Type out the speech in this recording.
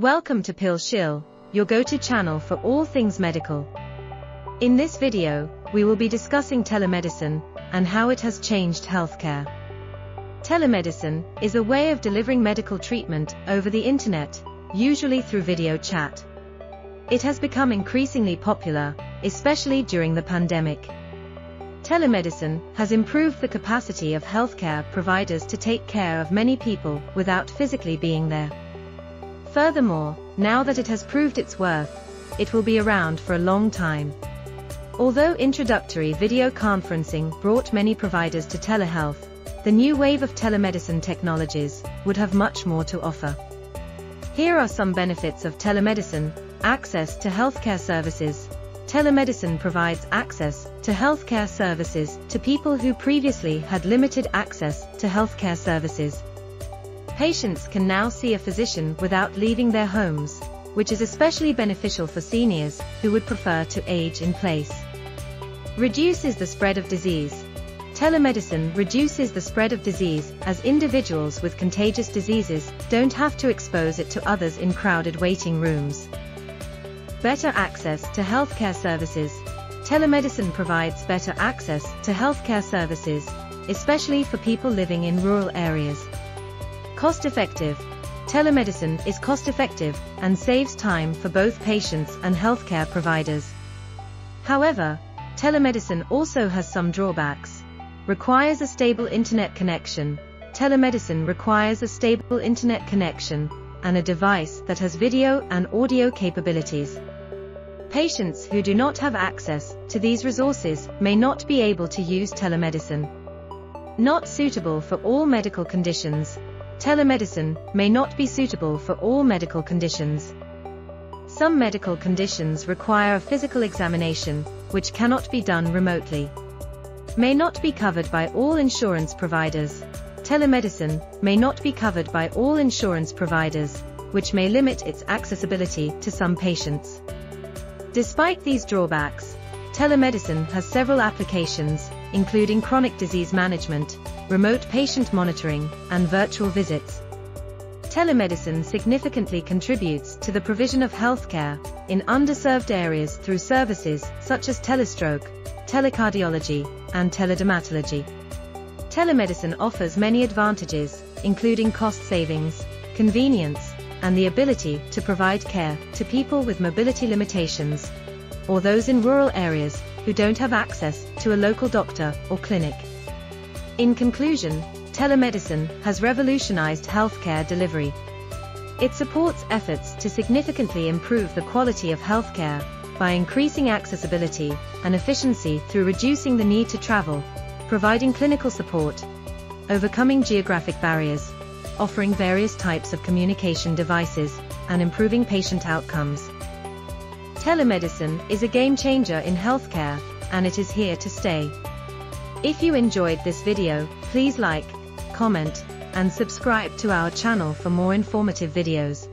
Welcome to Pill Shill, your go-to channel for all things medical. In this video, we will be discussing telemedicine and how it has changed healthcare. Telemedicine is a way of delivering medical treatment over the internet, usually through video chat. It has become increasingly popular, especially during the pandemic. Telemedicine has improved the capacity of healthcare providers to take care of many people without physically being there. Furthermore, now that it has proved its worth, it will be around for a long time. Although introductory video conferencing brought many providers to telehealth, the new wave of telemedicine technologies would have much more to offer. Here are some benefits of telemedicine: access to healthcare services. Telemedicine provides access to healthcare services to people who previously had limited access to healthcare services. Patients can now see a physician without leaving their homes, which is especially beneficial for seniors who would prefer to age in place. Reduces the spread of disease. Telemedicine reduces the spread of disease as individuals with contagious diseases don't have to expose it to others in crowded waiting rooms. Better access to healthcare services. Telemedicine provides better access to healthcare services, especially for people living in rural areas. Cost-effective. Telemedicine is cost-effective and saves time for both patients and healthcare providers. However, telemedicine also has some drawbacks. Requires a stable internet connection. Telemedicine requires a stable internet connection and a device that has video and audio capabilities. Patients who do not have access to these resources may not be able to use telemedicine. Not suitable for all medical conditions. Telemedicine may not be suitable for all medical conditions. Some medical conditions require a physical examination, which cannot be done remotely. May not be covered by all insurance providers. Telemedicine may not be covered by all insurance providers, which may limit its accessibility to some patients. Despite these drawbacks, telemedicine has several applications, including chronic disease management, remote patient monitoring, and virtual visits. Telemedicine significantly contributes to the provision of healthcare in underserved areas through services such as telestroke, telecardiology, and teledermatology. Telemedicine offers many advantages, including cost savings, convenience, and the ability to provide care to people with mobility limitations, or those in rural areas who don't have access to a local doctor or clinic. In conclusion, telemedicine has revolutionized healthcare delivery. It supports efforts to significantly improve the quality of healthcare by increasing accessibility and efficiency through reducing the need to travel, providing clinical support, overcoming geographic barriers, offering various types of communication devices, and improving patient outcomes. Telemedicine is a game changer in healthcare, and it is here to stay. If you enjoyed this video, please like, comment, and subscribe to our channel for more informative videos.